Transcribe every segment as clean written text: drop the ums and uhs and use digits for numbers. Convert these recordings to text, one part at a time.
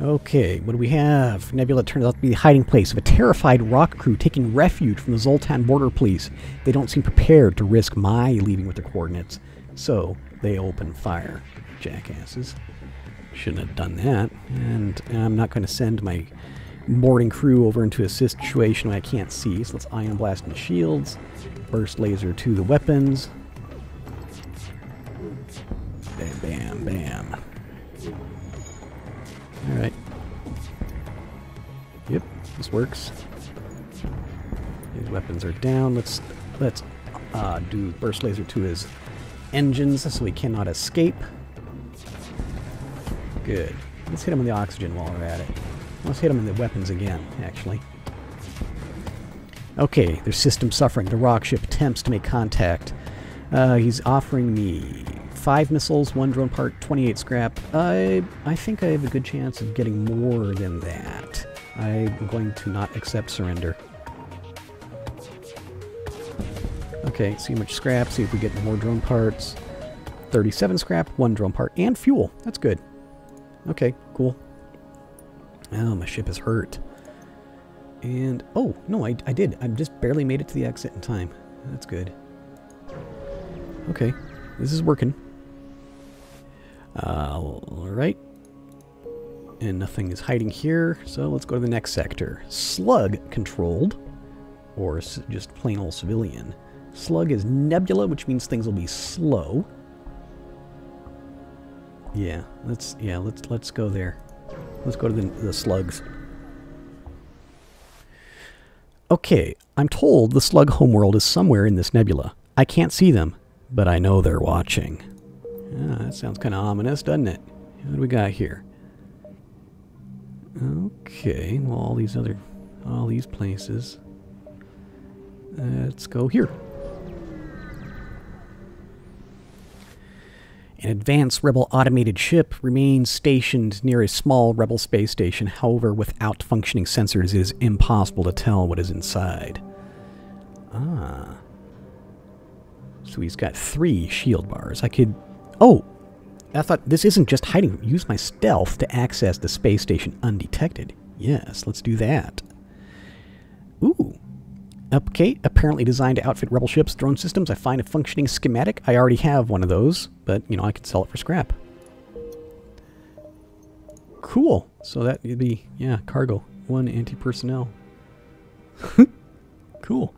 Okay, what do we have? Nebula turns out to be the hiding place of a terrified rock crew taking refuge from the Zoltan border police. They don't seem prepared to risk my leaving with the coordinates, so they open fire. Jackasses. Shouldn't have done that. And I'm not going to send my boarding crew over into a situation I can't see, so let's ion blast the shields. Burst laser to the weapons. Bam, bam, bam. Alright. Yep, this works. These weapons are down. Let's do burst laser to his engines so he cannot escape. Good. Let's hit him in the oxygen while we're at it. Let's hit him in the weapons again, actually. Okay, their system's suffering. The rock ship attempts to make contact. He's offering me 5 missiles, 1 drone part, 28 scrap. I think I have a good chance of getting more than that. I'm going to not accept surrender. Okay, see how much scrap, see if we get more drone parts. 37 scrap, 1 drone part, and fuel. That's good. Okay, cool. Oh, my ship is hurt. And, oh, no, I did. I just barely made it to the exit in time. That's good. Okay, this is working. Alright. And nothing is hiding here, so let's go to the next sector. Slug controlled, or just plain old civilian. Slug is Nebula, which means things will be slow. Yeah, let's go there. Let's go to the slugs. Okay, I'm told the slug homeworld is somewhere in this nebula. I can't see them, but I know they're watching. Ah, that sounds kind of ominous, doesn't it? What do we got here? Okay, well, all these places. Let's go here. An advanced Rebel automated ship remains stationed near a small Rebel space station. However, without functioning sensors, it is impossible to tell what is inside. Ah. So he's got 3 shield bars. I could... Oh! I thought, this isn't just hiding. Use my stealth to access the space station undetected. Yes, let's do that. Ooh. Upgate, apparently designed to outfit Rebel ships, drone systems. I find a functioning schematic. I already have one of those, but, you know, I could sell it for scrap. Cool. So that would be, yeah, cargo. 1 anti-personnel. Cool.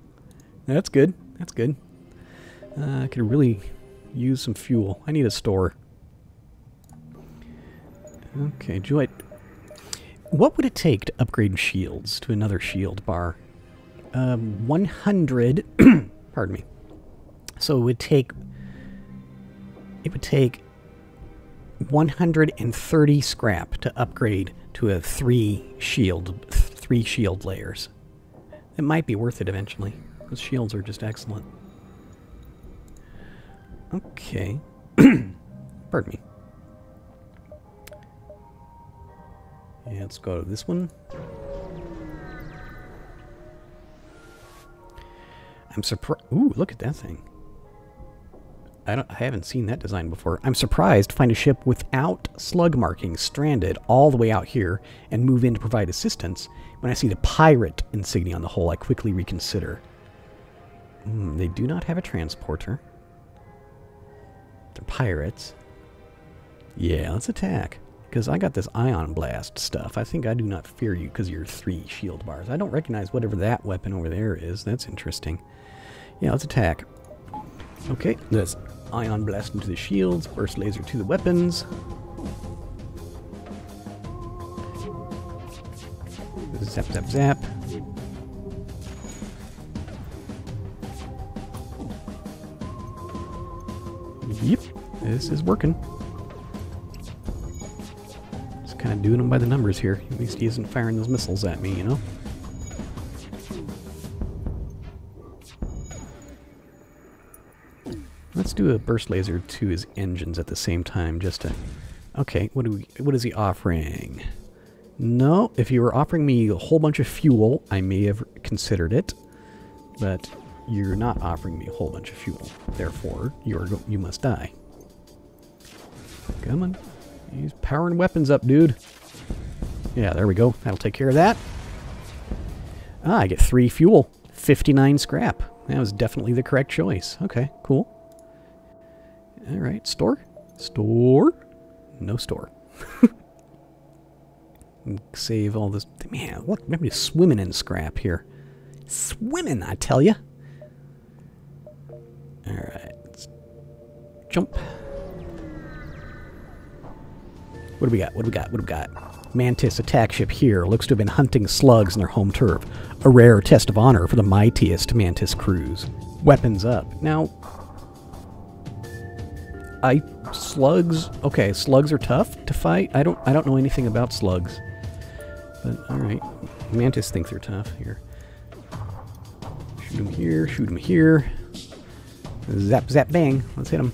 That's good. That's good. I could really use some fuel. I need a store. Okay, Joyce. What would it take to upgrade shields to another shield bar? 100, pardon me, so it would take 130 scrap to upgrade to a 3 shield layers. It might be worth it eventually. Those shields are just excellent. Okay. Pardon me. Yeah, let's go to this one. I'm surprised. Ooh, look at that thing. I haven't seen that design before. I'm surprised to find a ship without slug markings stranded all the way out here and move in to provide assistance. When I see the pirate insignia on the hull, I quickly reconsider. They do not have a transporter. They're pirates. Yeah, let's attack. Because I got this ion blast stuff. I think I do not fear you because you're 3 shield bars. I don't recognize whatever that weapon over there is. That's interesting. Yeah, let's attack. Okay, let's ion blast into the shields. Burst laser to the weapons. Zap, zap, zap. Yep, this is working. Kind of doing them by the numbers here. At least he isn't firing those missiles at me, you know? Let's do a burst laser to his engines at the same time, just to... Okay, what is he offering? No, if you were offering me a whole bunch of fuel, I may have considered it. But you're not offering me a whole bunch of fuel. Therefore, you must die. Come on. He's powering weapons up, dude. Yeah, there we go. That'll take care of that. Ah, I get 3 fuel. 59 scrap. That was definitely the correct choice. Okay, cool. Alright, store? Store? No store. Save all this. Man, what? Nobody's swimming in scrap here. Swimming, I tell ya. Alright, let's jump. What do we got? What do we got? What do we got? Mantis attack ship here looks to have been hunting slugs in their home turf. A rare test of honor for the mightiest Mantis crews. Weapons up. Now, slugs. Okay, slugs are tough to fight. I don't know anything about slugs. But all right, Mantis thinks they're tough here. Shoot him here. Shoot him here. Zap, zap, bang. Let's hit him.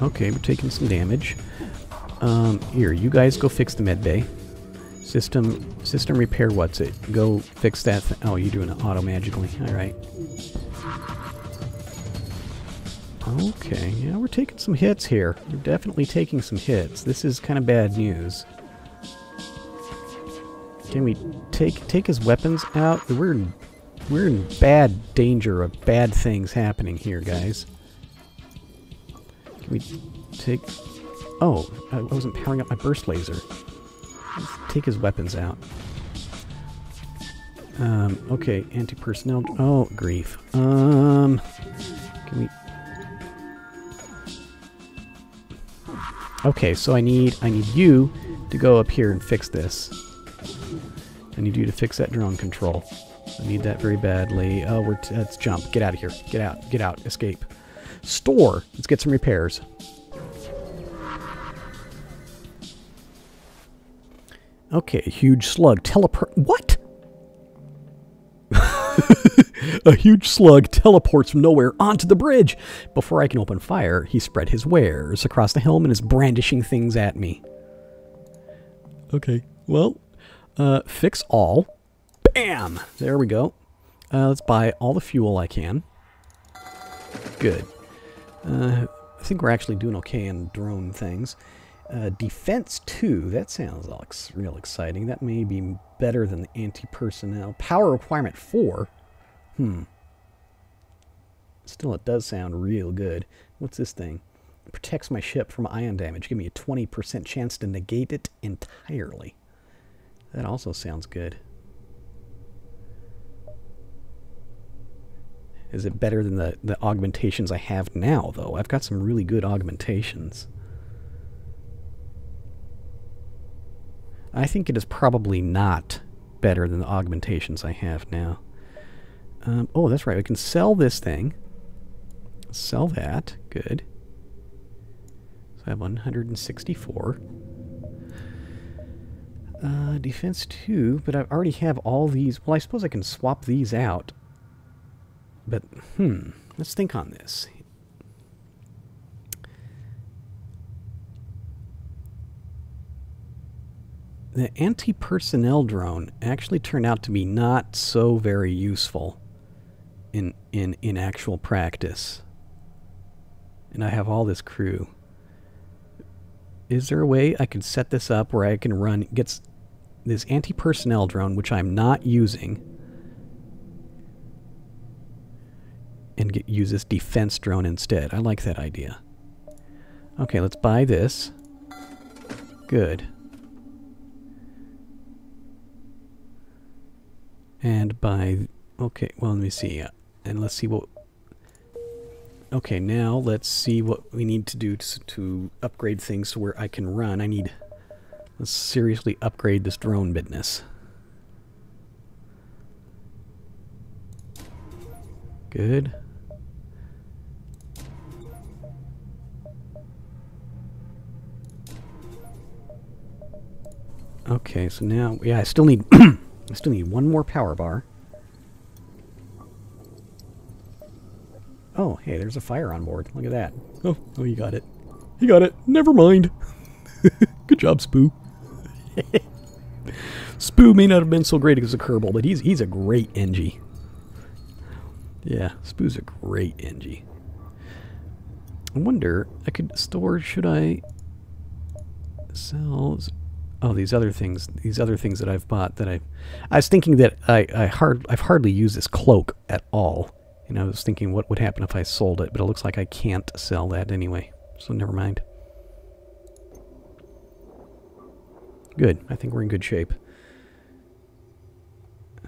Okay, we're taking some damage. Here, you guys go fix the med bay. System repair, what's it? Go fix that thing. Oh, you're doing it auto-magically. Alright. Okay, yeah, we're taking some hits here. We're definitely taking some hits. This is kind of bad news. Can we take his weapons out? We're in bad danger of bad things happening here, guys. We take... Oh, I wasn't powering up my burst laser. Let's take his weapons out. Okay, anti-personnel... Oh, grief. Can we... Okay, so I need you to go up here and fix this. I need you to fix that drone control. I need that very badly. Oh, let's jump. Get out of here. Get out. Get out. Escape. Store. Let's get some repairs. Okay, a huge slug teleport. What? A huge slug teleports from nowhere onto the bridge. Before I can open fire, he spread his wares across the helm and is brandishing things at me. Okay, well, fix all. Bam! There we go. Let's buy all the fuel I can. Good. I think we're actually doing okay in drone things. Defense 2, that sounds real exciting. That may be better than the anti-personnel. Power requirement 4? Still, it does sound real good. What's this thing? It protects my ship from ion damage. Give me a 20% chance to negate it entirely. That also sounds good. Is it better than the augmentations I have now, though? I've got some really good augmentations. I think it is probably not better than the augmentations I have now. Oh, that's right. We can sell this thing. Sell that. Good. So I have 164. Defense 2, but I already have all these. Well, I suppose I can swap these out. But, let's think on this. The anti-personnel drone actually turned out to be not so very useful in actual practice. And I have all this crew. Is there a way I could set this up where I can run... Gets this anti-personnel drone, which I'm not using... and use this defense drone instead. I like that idea. Okay, let's buy this. Good. And buy... Okay, well, let me see. And let's see what... Okay, now let's see what we need to do to upgrade things to where I can run. I need... Let's seriously upgrade this drone business. Good. Okay, so now, yeah, I still need, one more power bar. Oh, hey, there's a fire on board. Look at that. Oh, you got it. You got it. Never mind. Good job, Spoo. Spoo may not have been so great as a Kerbal, but he's a great NG. Yeah, Spoo's a great NG. I wonder, I could store, should I... sells. Oh, these other things that I've bought that I was thinking that I've hardly used this cloak at all. And I was thinking what would happen if I sold it, but it looks like I can't sell that anyway. So never mind. Good. I think we're in good shape.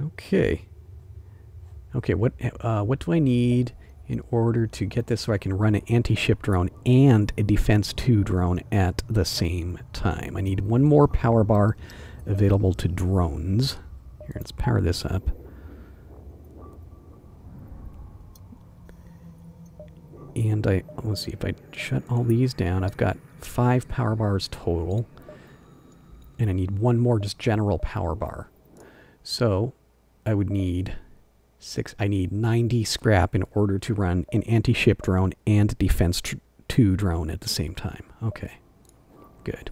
Okay. Okay, what do I need in order to get this so I can run an anti-ship drone and a Defense 2 drone at the same time? I need one more power bar available to drones. Here, let's power this up. And let's see, if I shut all these down, I've got 5 power bars total. And I need one more just general power bar. So I would need 6. I need 90 scrap in order to run an anti-ship drone and Defense 2 drone at the same time. Okay, good.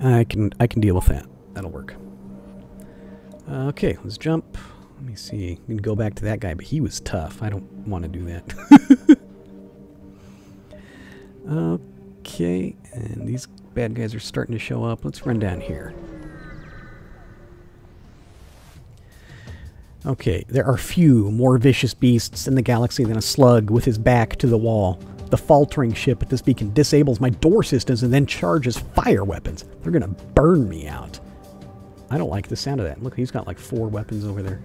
I can deal with that. That'll work. Okay, let's jump. Let me see. We can go back to that guy, but he was tough. I don't want to do that. Okay, and these bad guys are starting to show up. Let's run down here. Okay, there are few more vicious beasts in the galaxy than a slug with his back to the wall. The faltering ship at this beacon disables my door systems and then charges fire weapons. They're gonna burn me out. I don't like the sound of that. Look, he's got like 4 weapons over there.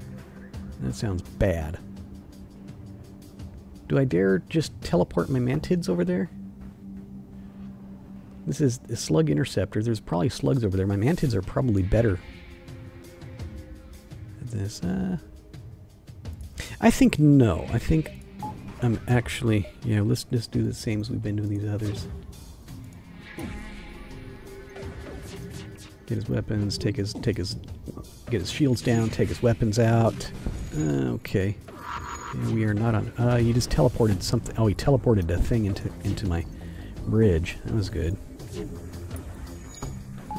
That sounds bad. Do I dare just teleport my mantids over there? This is a slug interceptor. There's probably slugs over there. My mantids are probably better. This I think no. I think I'm actually, yeah, let's just do the same as we've been doing these others. Get his weapons, get his shields down, take his weapons out. Okay. Yeah, we are not on you just teleported something. Oh, he teleported a thing into my bridge. That was good.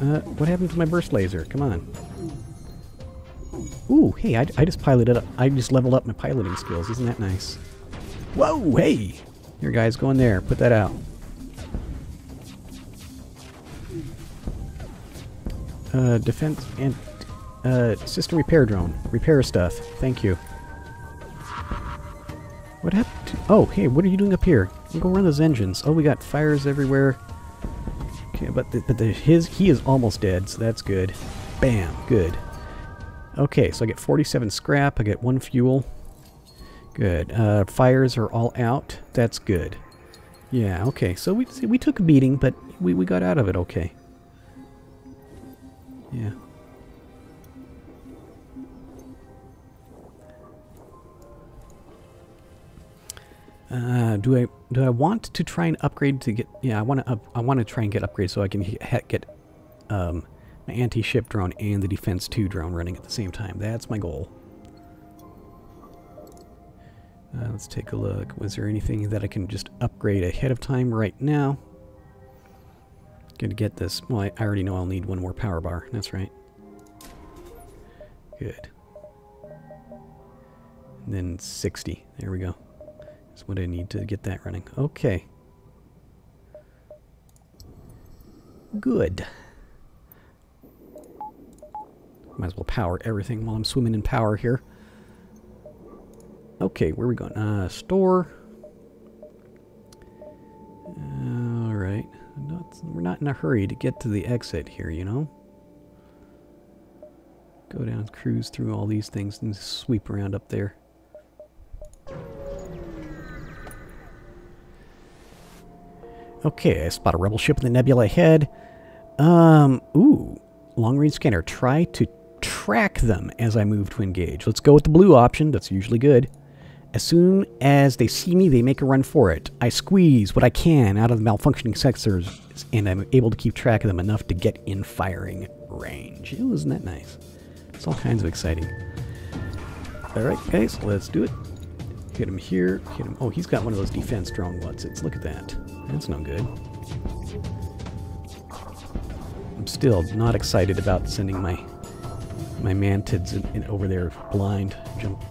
What happened to my burst laser? Come on. Ooh, hey, I just piloted up. I just leveled up my piloting skills. Isn't that nice? Whoa, hey! Here, guys, go in there. Put that out. Defense and... system repair drone. Repair stuff. Thank you. What happened to... Oh, hey, what are you doing up here? We'll go run those engines. Oh, we got fires everywhere. Okay, he is almost dead, so that's good. Bam, good. Okay, so I get 47 scrap, I get 1 fuel. Good. Fires are all out. That's good. Yeah, okay. So we took a beating, but we got out of it okay. Yeah. Do I want to try and upgrade to get... Yeah, I want to try and get upgrades so I can get my anti-ship drone and the Defense 2 drone running at the same time. That's my goal. Let's take a look. Was there anything that I can just upgrade ahead of time right now? Gonna get this. Well, I already know I'll need one more power bar. That's right. Good. And then 60. There we go. That's what I need to get that running. Okay. Good. Might as well power everything while I'm swimming in power here. Okay, where are we going? Store. Alright. We're not in a hurry to get to the exit here, you know? Go down, cruise through all these things and sweep around up there. Okay, I spot a rebel ship in the nebula ahead. Ooh. Long-range scanner. Try to track them as I move to engage. Let's go with the blue option. That's usually good. As soon as they see me, they make a run for it. I squeeze what I can out of the malfunctioning sensors, and I'm able to keep track of them enough to get in firing range. Ooh, isn't that nice? It's all kinds of exciting. All right, guys, let's do it. Hit him here. Hit him. Oh, he's got one of those defense drone whatsits. Look at that. That's no good. I'm still not excited about sending my mantids in over there blind. Jump.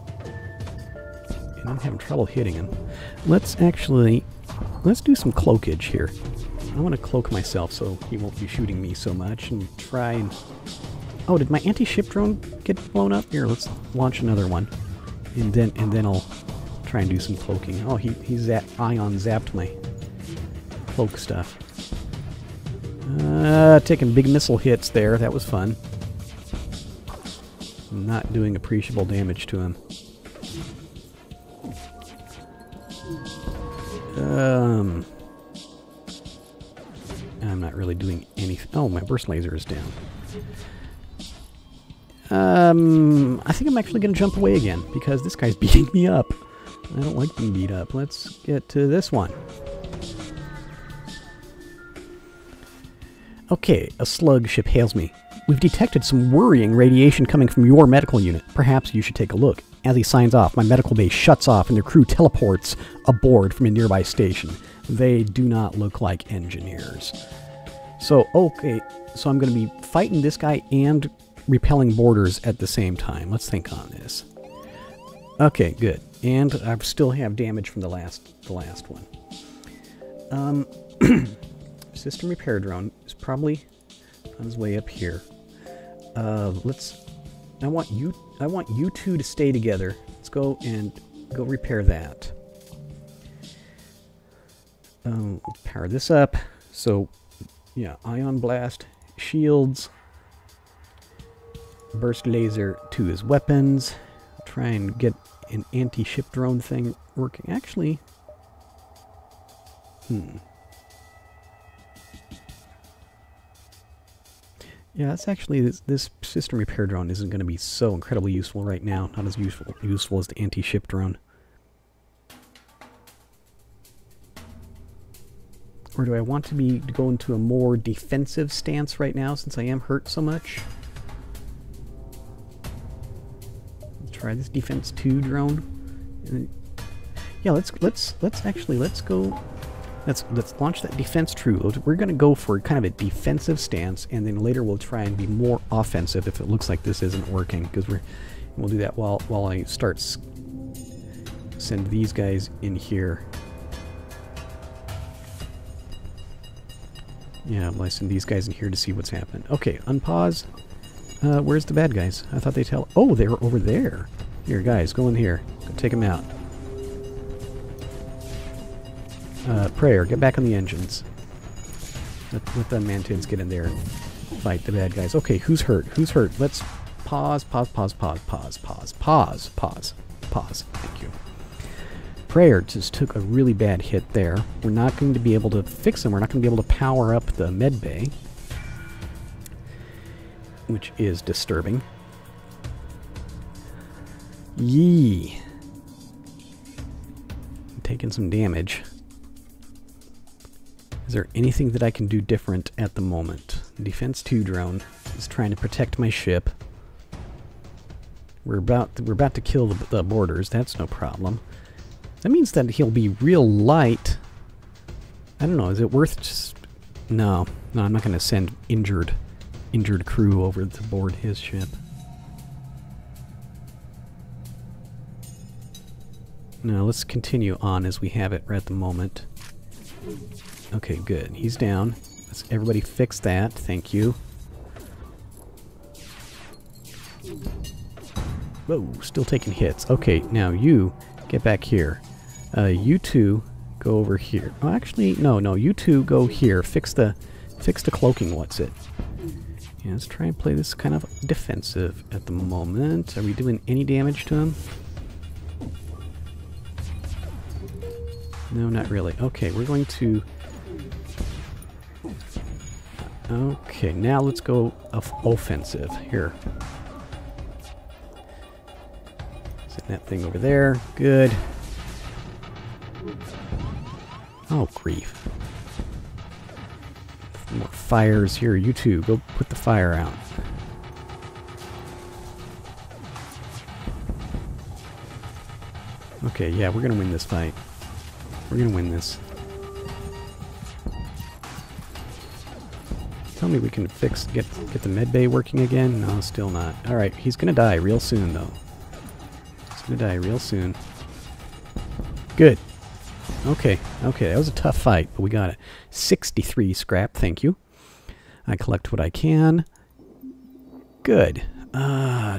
And I'm having trouble hitting him. Let's do some cloakage here. I want to cloak myself so he won't be shooting me so much and try and... Oh, did my anti-ship drone get blown up? Here, let's launch another one. And then I'll try and do some cloaking. Oh, Ion zapped my cloak stuff. Taking big missile hits there. That was fun. Not doing appreciable damage to him. I'm not really doing anything. Oh, my burst laser is down. I think I'm actually going to jump away again because this guy's beating me up. I don't like being beat up. Let's get to this one. Okay, a slug ship hails me. We've detected some worrying radiation coming from your medical unit. Perhaps you should take a look. As he signs off, my medical bay shuts off and their crew teleports aboard from a nearby station. They do not look like engineers. So, okay, so I'm going to be fighting this guy and repelling borders at the same time. Let's think on this. Okay, good. And I still have damage from the last one. System repair drone is probably on his way up here. I want you two to stay together. Let's go and go repair that. Power this up. So, yeah, ion blast, shields, burst laser to his weapons. Try and get an anti-ship drone thing working. Actually, yeah, that's actually, this system repair drone isn't going to be so incredibly useful right now. Not as useful as the anti-ship drone. Or do I want to go into a more defensive stance right now since I am hurt so much? Let's try this defense 2 drone. Yeah, let's go. Let's launch that defense true. We're going to go for kind of a defensive stance, and then later we'll try and be more offensive if it looks like this isn't working, because we'll do that while I send these guys in here. Yeah, well, I send these guys in here to see what's happened. Okay, unpause. Where's the bad guys? I thought Oh, they were over there. Here, guys, go in here. Go take them out. Prayer, get back on the engines. Let the Mantins get in there and fight the bad guys. Okay, who's hurt? Who's hurt? Let's pause. Thank you. Prayer just took a really bad hit there. We're not going to be able to fix him. We're not going to be able to power up the med bay, which is disturbing. Yee. I'm taking some damage. Is there anything that I can do different at the moment? Defense 2 drone is trying to protect my ship. We're about to kill the borders. That's no problem. That means that he'll be real light. I don't know. Is it worth just... No, I'm not going to send injured crew over to board his ship. No, let's continue on as we have it right at the moment. Okay, good. He's down. Let's everybody fix that. Thank you. Whoa, still taking hits. Okay, now you get back here. You two go over here. Oh, actually, no. You two go here. Fix the cloaking. What's it? Yeah, let's try and play this kind of defensive at the moment. Are we doing any damage to him? No, not really. Okay, we're going to... Okay, now let's go offensive here. Set that thing over there. Good. Oh, grief. More fires here. You two, go put the fire out. Okay, yeah, we're going to win this fight. We're going to win this. Tell me we can get the med bay working again? No, still not. Alright, he's gonna die real soon, though. Good. Okay, that was a tough fight, but we got it. 63 scrap, thank you. I collect what I can. Good. Do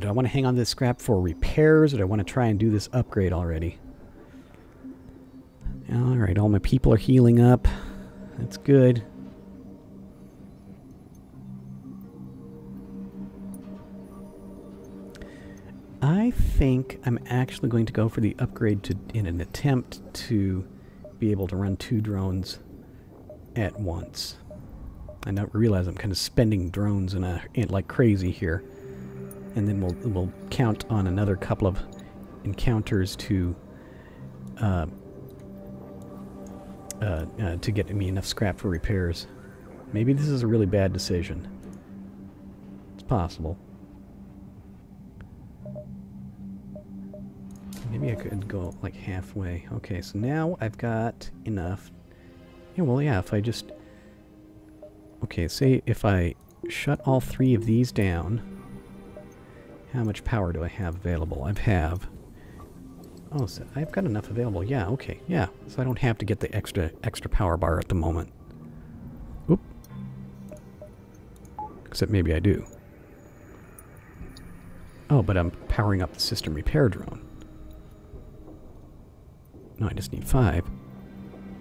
I want to hang on to this scrap for repairs, or do I want to try and do this upgrade already? Alright, all my people are healing up. That's good. I think I'm actually going to go for the upgrade to, in an attempt to be able to run 2 drones at once. I now realize I'm kind of spending drones in like crazy here. And then we'll count on another couple of encounters to get me enough scrap for repairs. Maybe this is a really bad decision. It's possible. Maybe I could go like halfway. Okay, so now I've got enough. Yeah, well, yeah, if I just... Okay, say if I shut all 3 of these down, how much power do I have available? I have... Oh, so I've got enough available. Yeah, okay, yeah. So I don't have to get the extra power bar at the moment. Oop. Except maybe I do. Oh, but I'm powering up the system repair drone. No, I just need 5.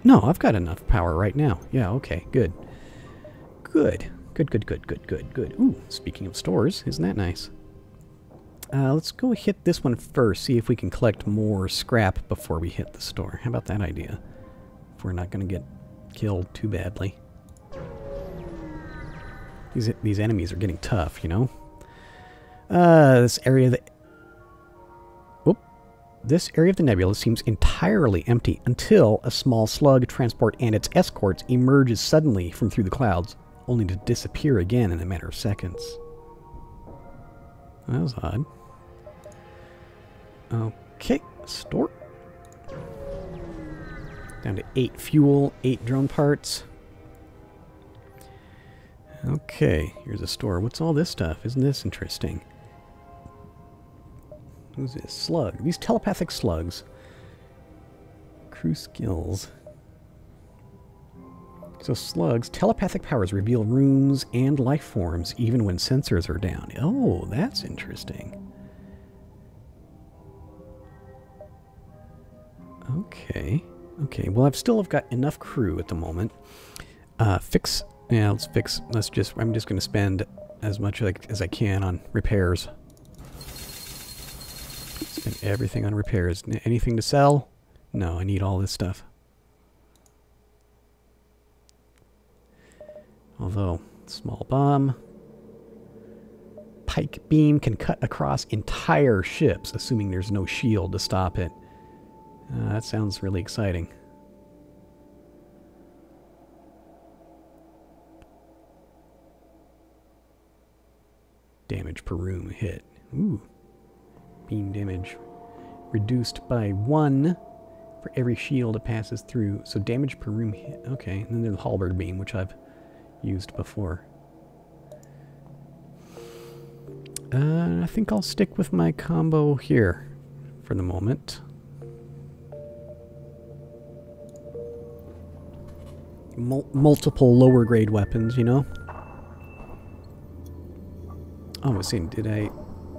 No, I've got enough power right now. Yeah, okay, good. Good. Ooh, speaking of stores, isn't that nice? Let's go hit this one first, see if we can collect more scrap before we hit the store. How about that idea? If we're not going to get killed too badly. These enemies are getting tough, you know? This area that... This area of the nebula seems entirely empty until a small slug transport and its escorts emerges suddenly from through the clouds, only to disappear again in a matter of seconds. That was odd. Okay, store. Down to 8 fuel, 8 drone parts. Okay, here's a store. What's all this stuff? Isn't this interesting? Who's this? Slug. These telepathic slugs. Crew skills. So slugs, telepathic powers reveal rooms and life forms even when sensors are down. Oh, that's interesting. Okay. Okay, well I've still got enough crew at the moment. I'm just going to spend as much as I can on repairs. Spend everything on repairs. Anything to sell? No, I need all this stuff. Although, small bomb. Pike beam can cut across entire ships, assuming there's no shield to stop it. That sounds really exciting. Damage per room hit. Ooh. Beam damage reduced by 1 for every shield it passes through. So damage per room hit. Okay, and then there's the halberd beam, which I've used before. I think I'll stick with my combo here for the moment. Multiple lower grade weapons, you know? Oh, I was saying, did I...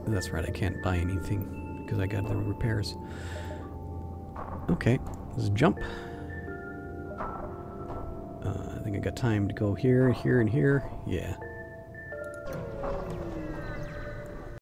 That's right, I can't buy anything because I got the repairs. Okay, let's jump. I think I got time to go here, here, and here. Yeah.